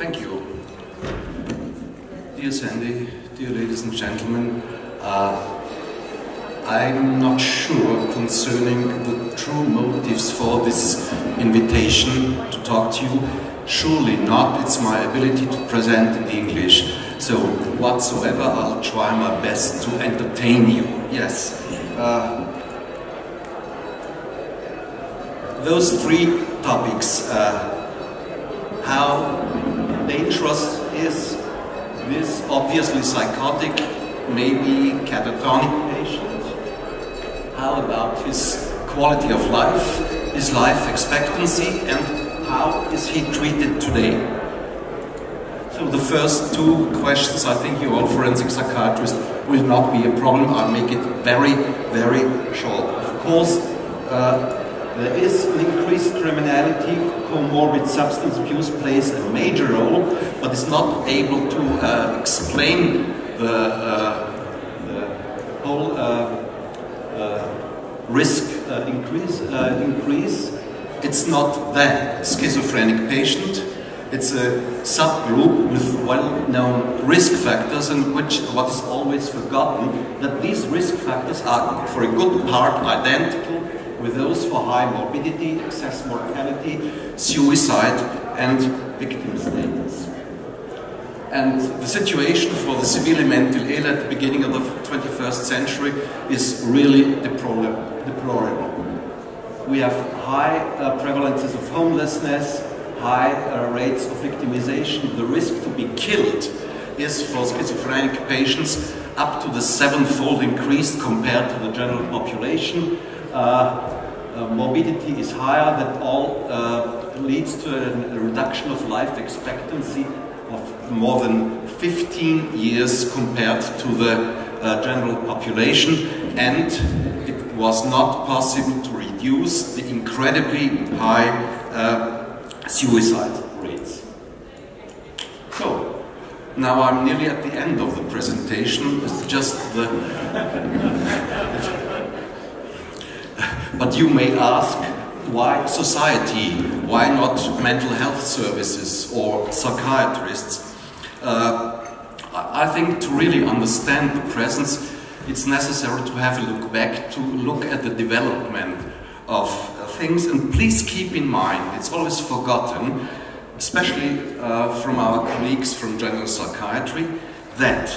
Thank you. Dear Sandy, dear ladies and gentlemen, I'm not sure concerning the true motives for this invitation to talk to you. Surely not, it's my ability to present in English. So, whatsoever, I'll try my best to entertain you. Yes. Those three topics, how dangerous is this obviously psychotic, maybe catatonic patient? How about his quality of life, his life expectancy, and how is he treated today? So the first two questions, I think you all forensic psychiatrists will not be a problem. I'll make it very, very short. Of course, there is an increased criminality, comorbid substance abuse plays a major role, but is not able to explain the whole risk increase. It's not that schizophrenic patient. It's a subgroup with well-known risk factors, and what is always forgotten, that these risk factors are for a good part identical with those for high morbidity, excess mortality, suicide, and victim status. And the situation for the severely mentally ill at the beginning of the 21st century is really deplorable. We have high prevalences of homelessness, high rates of victimization. The risk to be killed is for schizophrenic patients up to the 7-fold increased compared to the general population. Morbidity is higher, that all leads to a reduction of life expectancy of more than 15 years compared to the general population, and it was not possible to reduce the incredibly high suicide rates. So, now I'm nearly at the end of the presentation. It's just the... But you may ask, why society? Why not mental health services or psychiatrists? I think to really understand the presence, it's necessary to have a look back, to look at the development of things, and please keep in mind, it's always forgotten, especially from our colleagues from general psychiatry, that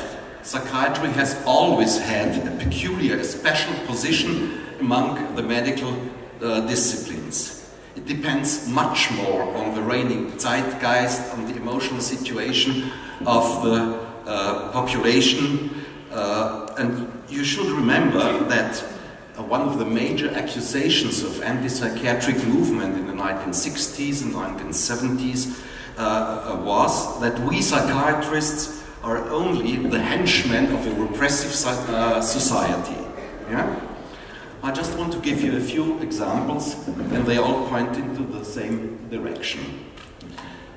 psychiatry has always had a peculiar, a special position among the medical disciplines. It depends much more on the reigning zeitgeist, on the emotional situation of the population, and you should remember that one of the major accusations of anti-psychiatric movement in the 1960s and 1970s was that we psychiatrists are only the henchmen of a repressive society. Yeah? I just want to give you a few examples, and they all point into the same direction.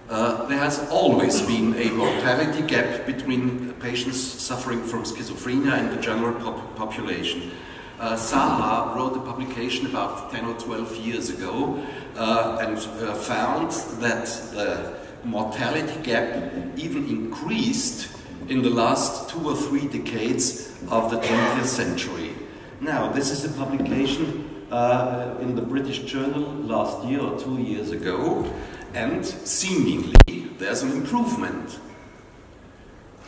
There has always been a mortality gap between patients suffering from schizophrenia and the general population. Saha wrote a publication about 10 or 12 years ago and found that the mortality gap even increased in the last 2 or 3 decades of the 20th century. Now, this is a publication in the British Journal last year or 2 years ago, and seemingly there's an improvement.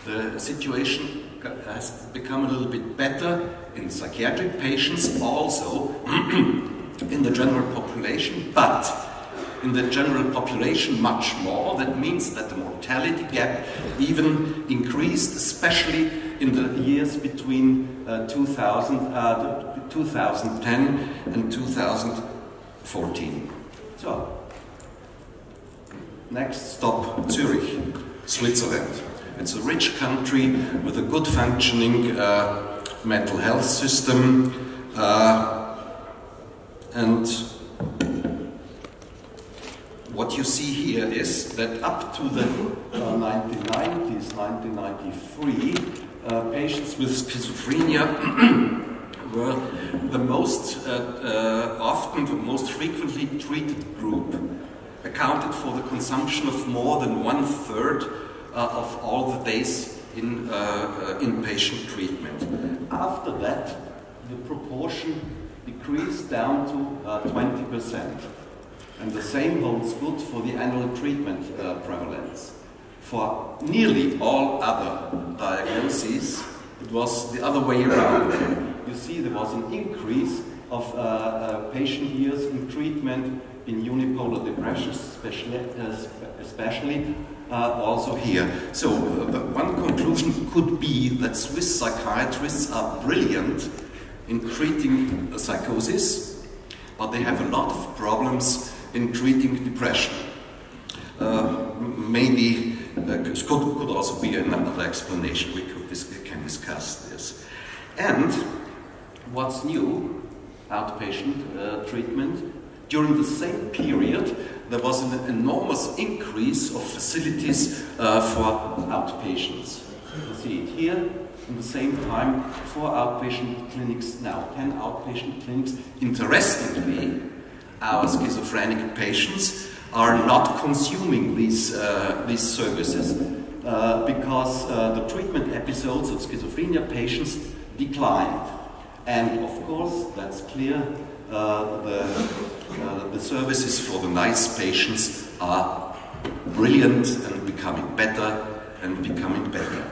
The situation has become a little bit better in psychiatric patients, also in the general population, but in the general population much more. That means that the mortality gap even increased, especially in the years between 2010 and 2014. So, next stop, Zurich, Switzerland. It's a rich country with a good functioning mental health system, and what you see here is that up to the 1990s, 1993, patients with schizophrenia were the most often, the most frequently treated group. accounted for the consumption of more than 1/3 of all the days in inpatient treatment. After that, the proportion decreased down to 20%. And the same holds good for the annual treatment prevalence. For nearly all other diagnoses, it was the other way around. You see, there was an increase of patient years in treatment in unipolar depression, especially also here. So one conclusion could be that Swiss psychiatrists are brilliant in treating psychosis, but they have a lot of problems in treating depression. Maybe this could also be another explanation. We can discuss this. And what's new? Outpatient treatment. During the same period, there was an enormous increase of facilities for outpatients. You see it here. At the same time, 4 outpatient clinics now, 10 outpatient clinics. Interestingly, our schizophrenic patients are not consuming these services because the treatment episodes of schizophrenia patients declined. And of course, that's clear, the services for the nice patients are brilliant and becoming better and becoming better.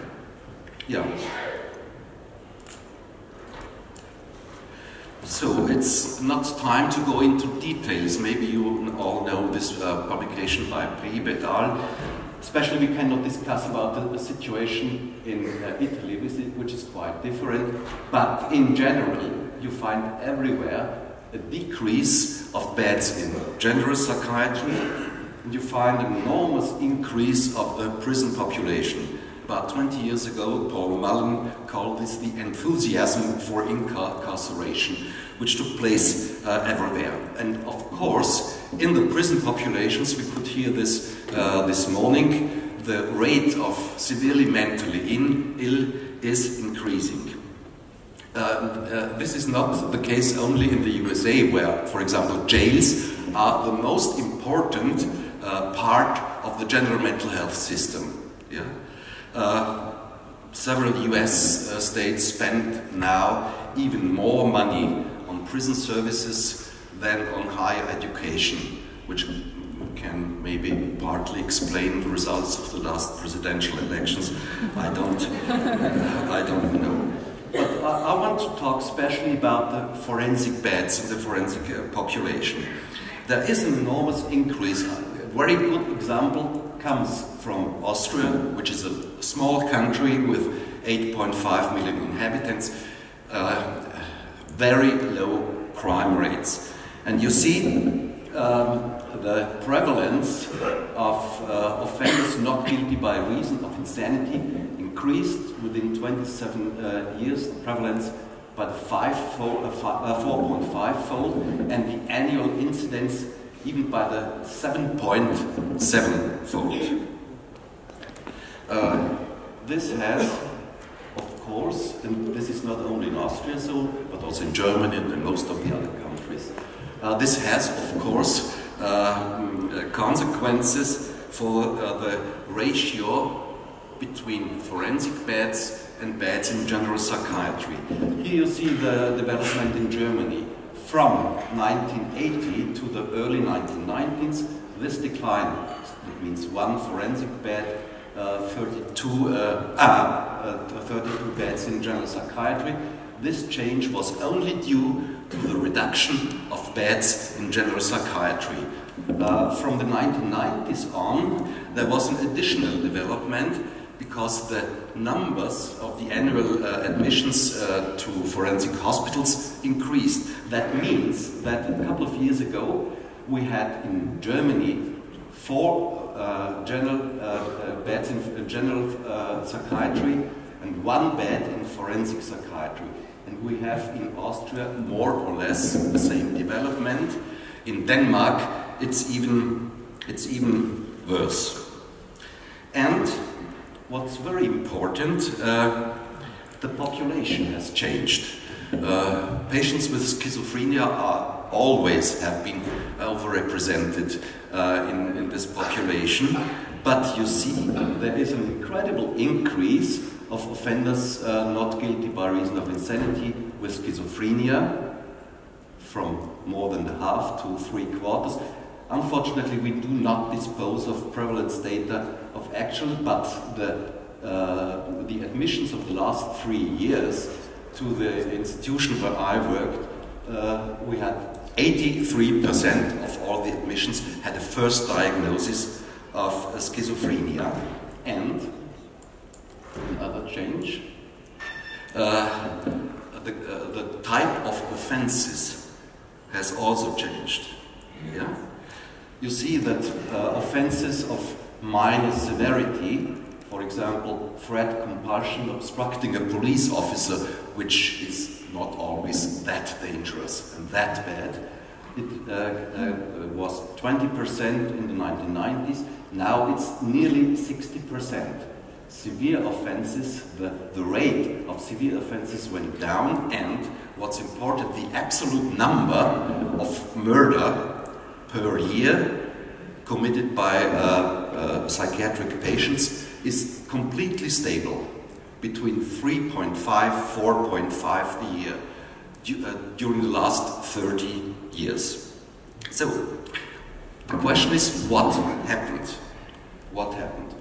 Yeah. So it's not time to go into details. Maybe you all know this publication by Priebe, Dahl. Especially we cannot discuss about the situation in Italy, which is quite different. But in general, you find everywhere a decrease of beds in general psychiatry, and you find an enormous increase of the prison population. About 20 years ago, Paul Mullen called this the enthusiasm for incarceration, which took place everywhere. And of course, in the prison populations, we could hear this this morning, the rate of severely mentally ill is increasing. This is not the case only in the USA, where, for example, jails are the most important part of the general mental health system. Yeah. Several US states spend now even more money on prison services than on higher education, which can maybe partly explain the results of the last presidential elections. I don't know. But I want to talk especially about the forensic beds and the forensic population. There is an enormous increase. A very good example comes from Austria, which is a small country with 8.5 million inhabitants, very low crime rates. And you see the prevalence of offenders not guilty by reason of insanity increased within 27 years, the prevalence by 4.5-fold, and the annual incidence even by the 7.7-fold. This has, of course, and this is not only in Austria, so, but also in Germany and in most of the other countries, this has, of course, consequences for the ratio between forensic beds and beds in general psychiatry. Here you see the development in Germany. From 1980 to the early 1990s, this decline, it means 1 forensic bed, 32 beds in general psychiatry. This change was only due to the reduction of beds in general psychiatry. From the 1990s on, there was an additional development because the numbers of the annual admissions to forensic hospitals increased. That means that a couple of years ago, we had in Germany 4 beds in general psychiatry and 1 bed in forensic psychiatry. And we have in Austria more or less the same development. In Denmark, it's even worse. And what's very important, the population has changed. Patients with schizophrenia are always have been overrepresented in this population. But you see, there is an incredible increase of offenders not guilty by reason of insanity with schizophrenia, from more than half to 3/4. Unfortunately, we do not dispose of prevalence data of actual, but the admissions of the last 3 years to the institution where I worked, we had 83% of all the admissions had a first diagnosis of schizophrenia. And another change, the type of offenses has also changed. Yeah? You see that offenses of minor severity, for example, threat, compulsion, obstructing a police officer, which is not always that dangerous and that bad. It was 20% in the 1990s, now it's nearly 60%. Severe offenses, the rate of severe offenses went down, and what's important, the absolute number of murder per year committed by psychiatric patients is completely stable, between 3.5 and 4.5 a year during the last 30 years. So, the question is, what happened? What happened?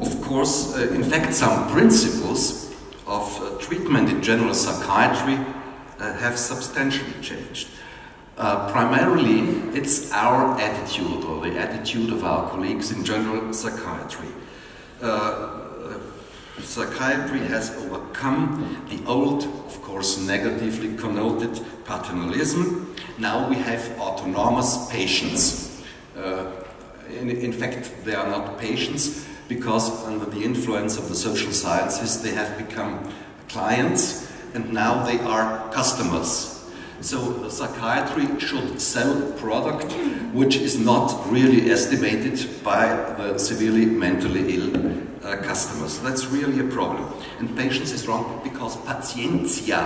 Of course, in fact, some principles of treatment in general psychiatry have substantially changed. Primarily, it's our attitude, or the attitude of our colleagues in general psychiatry. Psychiatry has overcome the old, of course, negatively connoted paternalism. Now we have autonomous patients. In fact, they are not patients, because under the influence of the social sciences, they have become clients, and now they are customers. So psychiatry should sell a product which is not really estimated by the severely mentally ill customers. That's really a problem. And patience is wrong, because patientia,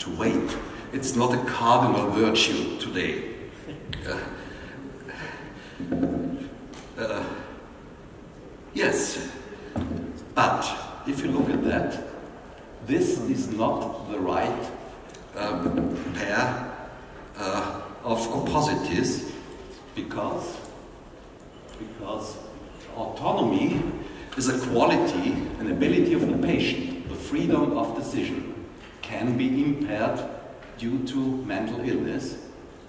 to wait, it's not a cardinal virtue today. Yes, but if you look at that, this is not the right pair of opposites, because autonomy is a quality, an ability of the patient. The freedom of decision can be impaired due to mental illness.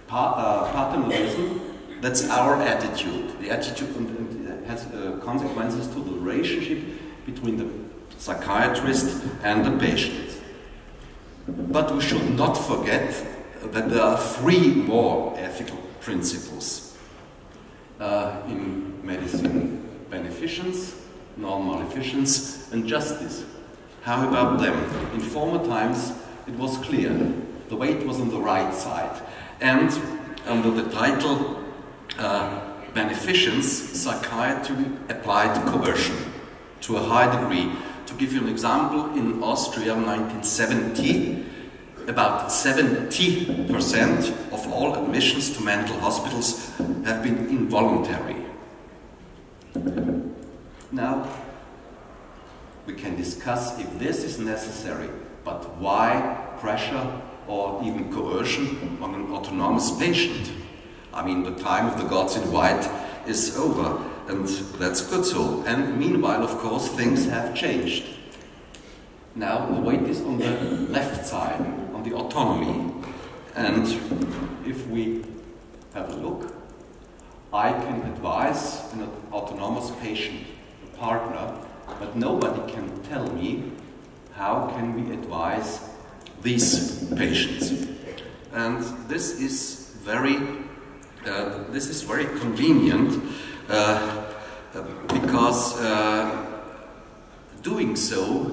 Paternalism, that's our attitude. The attitude has consequences to the relationship between the psychiatrist and the patient. But we should not forget that there are 3 more ethical principles in medicine: beneficence, non-maleficence, and justice. How about them? In former times, it was clear. The weight was on the right side. And under the title beneficence, psychiatry applied coercion to a high degree. To give you an example, in Austria, 1970, about 70% of all admissions to mental hospitals have been involuntary. Now, we can discuss if this is necessary, but why pressure or even coercion on an autonomous patient? I mean, the time of the gods in white is over, and that's good so. And meanwhile, of course, things have changed. Now the weight is on the left side, on the autonomy. And if we have a look, I can advise an autonomous patient, a partner, but nobody can tell me how can we advise these patients. And this is very convenient, because doing so,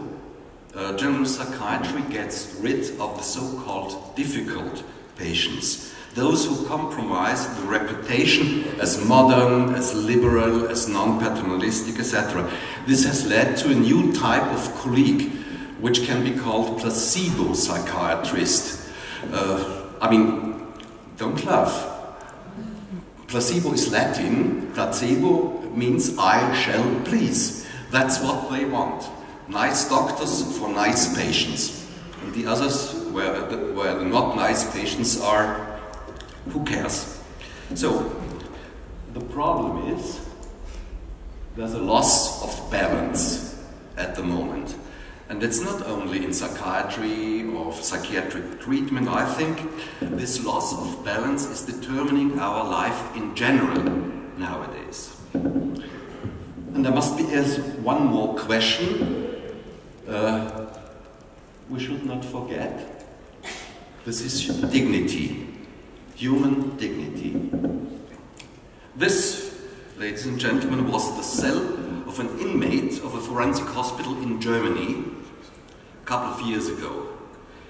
general psychiatry gets rid of the so-called difficult patients, those who compromise the reputation as modern, as liberal, as non-paternalistic, etc. This has led to a new type of colleague, which can be called placebo psychiatrist. I mean, don't laugh. Placebo is Latin, placebo means I shall please. That's what they want. Nice doctors for nice patients. And the others, where the not nice patients are, who cares? So, the problem is, there's a loss of balance at the moment. And it's not only in psychiatry or psychiatric treatment, I think. This loss of balance is determining our life in general nowadays. And there must be one more question we should not forget. This is dignity, human dignity. This, ladies and gentlemen, was the cell of an inmate of a forensic hospital in Germany a couple of years ago.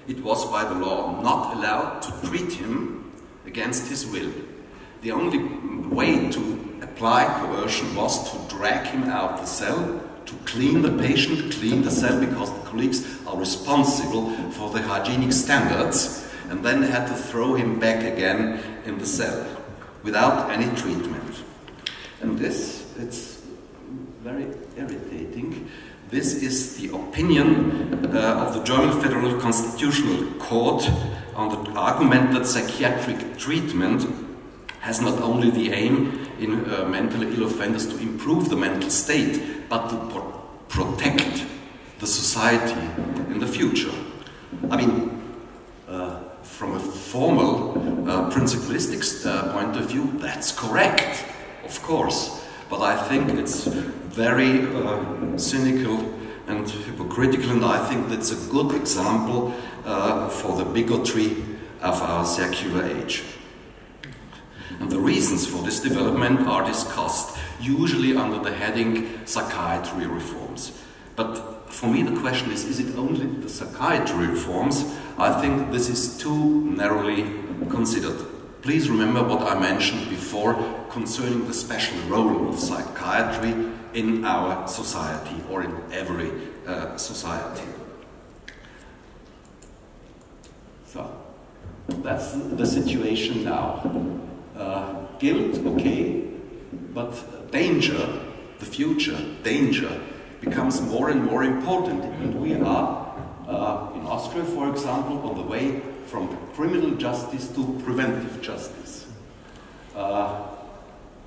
It was by the law not allowed to treat him against his will. The only way to apply coercion was to drag him out the cell, to clean the patient, clean the cell, because the colleagues are responsible for the hygienic standards, and then they had to throw him back again in the cell without any treatment. And this, it's very irritating. This is the opinion of the German Federal Constitutional Court on the argument that psychiatric treatment has not only the aim in mentally ill offenders to improve the mental state, but to protect the society in the future. I mean, from a formal principalistic point of view, that's correct, of course. But I think it's very cynical and hypocritical, and I think that's a good example for the bigotry of our secular age. And the reasons for this development are discussed, usually under the heading psychiatry reforms. But for me the question is it only the psychiatry reforms? I think this is too narrowly considered. Please remember what I mentioned before concerning the special role of psychiatry in our society, or in every society. So, that's the situation now. Guilt, okay, but danger, the future, danger, becomes more and more important. And we are, in Austria, for example, on the way from criminal justice to preventive justice.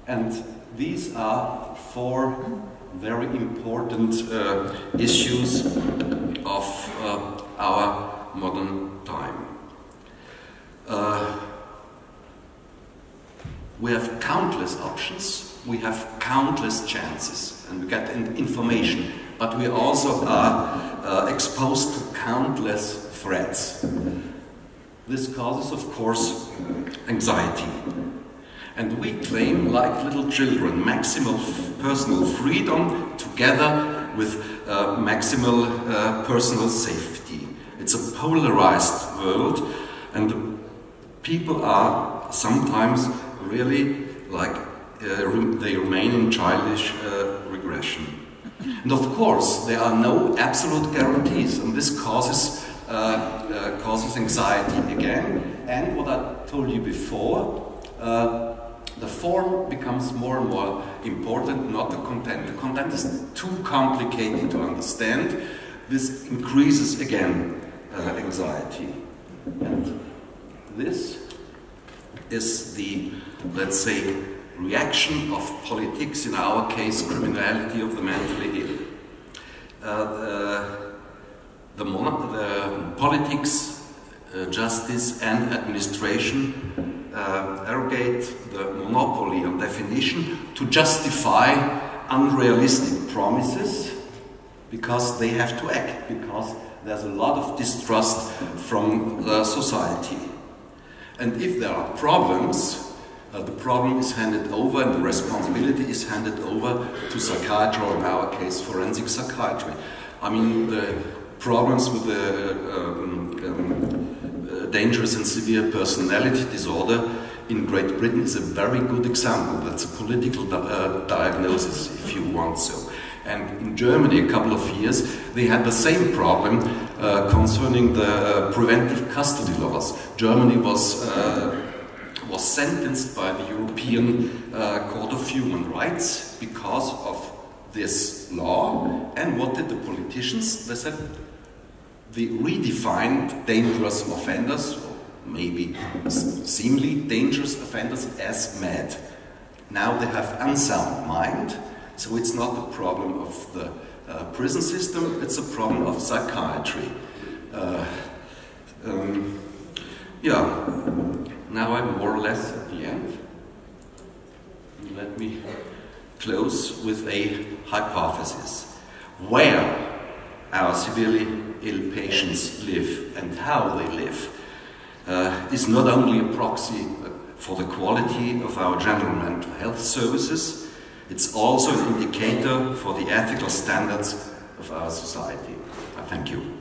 And these are four very important issues of our modern time. We have countless options, we have countless chances, and we get information, but we also are exposed to countless threats. This causes, of course, anxiety. And we claim, like little children, maximal personal freedom together with maximal personal safety. It's a polarized world, and people are sometimes really like they remain in childish regression. And of course there are no absolute guarantees, and this causes anxiety again. And what I told you before, the form becomes more and more important, not the content. The content is too complicated to understand. This increases again anxiety. And this is the, let's say, reaction of politics, in our case, criminality of the mentally ill. The politics, justice and administration arrogate the monopoly on definition to justify unrealistic promises, because they have to act, because there's a lot of distrust from society. And if there are problems, the problem is handed over and the responsibility is handed over to psychiatry, or in our case, forensic psychiatry. I mean, the problems with the dangerous and severe personality disorder in Great Britain is a very good example. That's a political diagnosis, if you want so. And in Germany, a couple of years, they had the same problem concerning the preventive custody laws. Germany was sentenced by the European Court of Human Rights because of this law. And what did the politicians? They said they redefined dangerous offenders, or maybe seemingly dangerous offenders, as mad. Now they have unsound mind, so it's not a problem of the prison system, it's a problem of psychiatry. Now I'm more or less at the end. Let me close with a hypothesis. Where our severely ill patients live and how they live is not only a proxy for the quality of our general mental health services, it's also an indicator for the ethical standards of our society. I thank you.